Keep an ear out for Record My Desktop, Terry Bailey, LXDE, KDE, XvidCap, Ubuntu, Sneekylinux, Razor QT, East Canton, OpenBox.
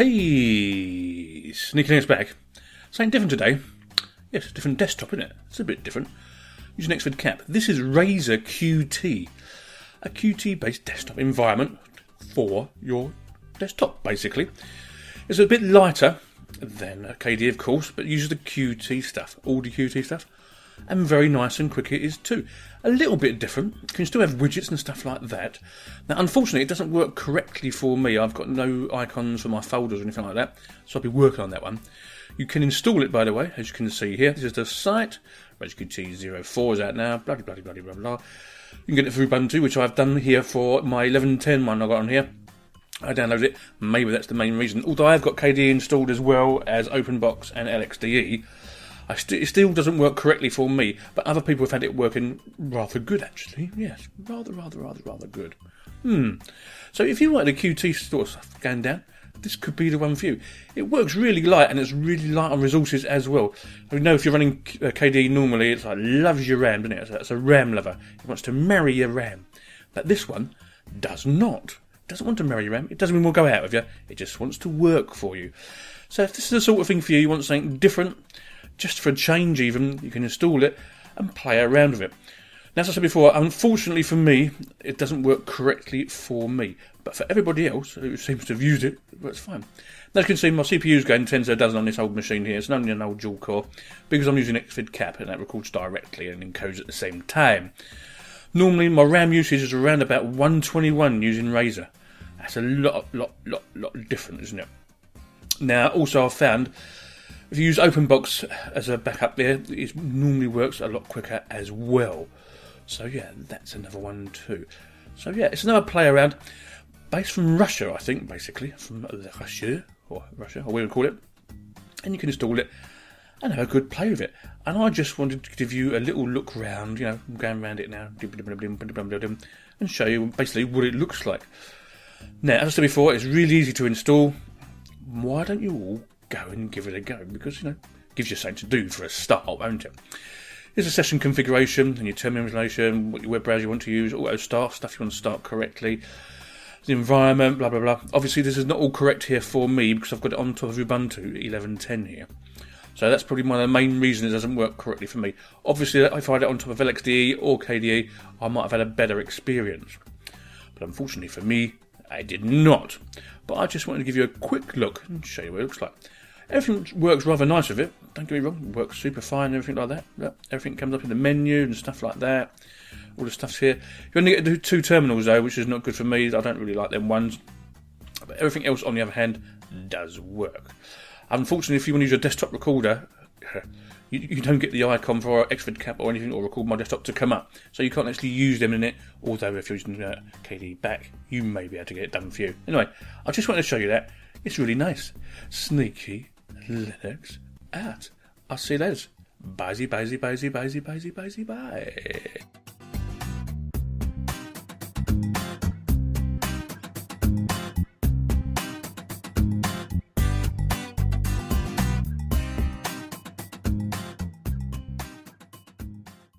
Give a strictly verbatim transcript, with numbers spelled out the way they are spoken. Hey, Sneekylinux back. Something different today. Yes, it's a different desktop, isn't it? It's a bit different. Using XvidCap. This is Razor Q T, a Q T-based desktop environment for your desktop, basically. It's a bit lighter than a K D E, of course, but uses the Q T stuff, all the Q T stuff, and very nice and quick it is too. A little bit different. You can still have widgets and stuff like that. Now, unfortunately, it doesn't work correctly for me. I've got no icons for my folders or anything like that, so I'll be working on that one. You can install it, by the way, as you can see here. This is the site. Razor Q T oh four is out now. Blah, blah, blah, blah, blah, blah. You can get it through Ubuntu, which I've done here for my eleven ten one I got on here. I downloaded it. Maybe that's the main reason. Although I've got K D E installed as well as OpenBox and L X D E. I st it still doesn't work correctly for me, but other people have had it working rather good, actually. Yes, rather, rather, rather, rather good. Hmm. So if you like the Q T sort of stuff going down, this could be the one for you. It works really light, and it's really light on resources as well. I know if you're running K D E normally, it's like loves your RAM, doesn't it? It's a RAM lover. It wants to marry your RAM. But this one does not. It doesn't want to marry your RAM. It doesn't mean we'll go out with you. It just wants to work for you. So if this is the sort of thing for you, you want something different, just for a change even, you can install it and play around with it. Now, as I said before, unfortunately for me, it doesn't work correctly for me. But for everybody else who seems to have used it, it works fine. Now, as you can see, my C P U's going ten to a dozen on this old machine here. It's only an old dual core because I'm using XvidCap, and that records directly and encodes at the same time. Normally, my RAM usage is around about one twenty-one using Razor. That's a lot, lot, lot, lot different, isn't it? Now, also I've found, if you use OpenBox as a backup there, it normally works a lot quicker as well. So yeah, that's another one too. So yeah, it's another play around, based from Russia, I think, basically, from Russia, or Russia, or we would call it. And you can install it and have a good play with it. And I just wanted to give you a little look round, you know, I'm going around it now, and show you basically what it looks like. Now, as I said before, it's really easy to install. Why don't you all go and give it a go, because, you know, it gives you something to do for a start, won't it? Here's a session configuration and your termination, what your web browser you want to use, auto start stuff you want to start correctly, the environment, blah blah blah. Obviously, this is not all correct here for me because I've got it on top of Ubuntu eleven ten here, so that's probably one of the main reasons it doesn't work correctly for me. Obviously, if I had it on top of L X D E or K D E, I might have had a better experience, but unfortunately for me, I did not. But I just wanted to give you a quick look and show you what it looks like. Everything works rather nice with it, don't get me wrong, it works super fine and everything like that. Yep. Everything comes up in the menu and stuff like that, all the stuff's here. You only get the two terminals though, which is not good for me, I don't really like them ones. But everything else on the other hand does work. Unfortunately, if you want to use your desktop recorder, you, you don't get the icon for XvidCap or anything or Record My Desktop to come up, so you can't actually use them in it, although if you're using uh, K D E back, you may be able to get it done for you. Anyway, I just wanted to show you that. It's really nice. Sneaky Linux out. I'll see you later. Bye-zee, bye-zee, bye-zee, bye-zee, bye-zee, bye-zee, bye.